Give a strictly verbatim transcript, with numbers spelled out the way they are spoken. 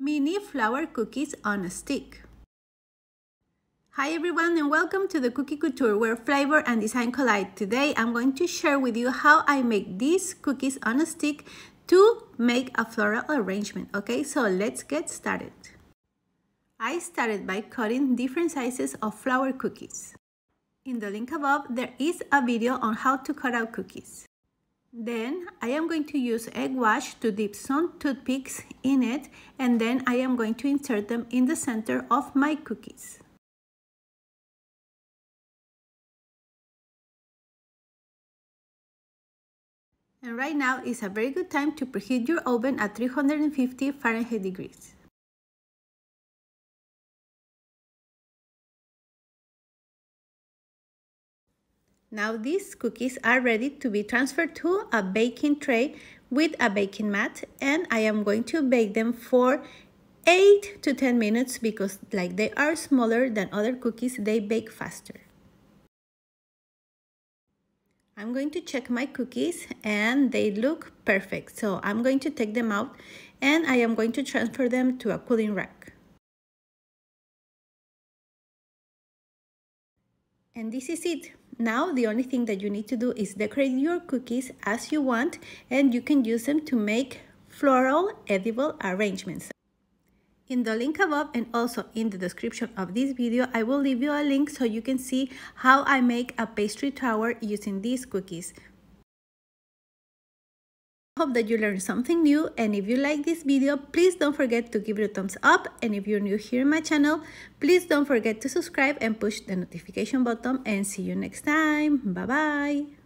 Mini flour cookies on a stick. Hi everyone, and welcome to the Cookie Couture, where flavor and design collide. Today I'm going to share with you how I make these cookies on a stick to make a floral arrangement. Okay, so let's get started. I started by cutting different sizes of flour cookies. In the link above there is a video on how to cut out cookies. Then I am going to use egg wash to dip some toothpicks in it, and then I am going to insert them in the center of my cookies. And right now is a very good time to preheat your oven at three hundred fifty Fahrenheit degrees. Now these cookies are ready to be transferred to a baking tray with a baking mat, and I am going to bake them for eight to ten minutes because like they are smaller than other cookies, they bake faster. I'm going to check my cookies and they look perfect. So I'm going to take them out and I am going to transfer them to a cooling rack. And this is it. Now the only thing that you need to do is decorate your cookies as you want, and you can use them to make floral edible arrangements. In the link above and also in the description of this video, I will leave you a link so you can see how I make a pastry tower using these cookies. Hope that you learned something new, and if you like this video, please don't forget to give it a thumbs up, and if you're new here in my channel, please don't forget to subscribe and push the notification button, and see you next time. Bye bye.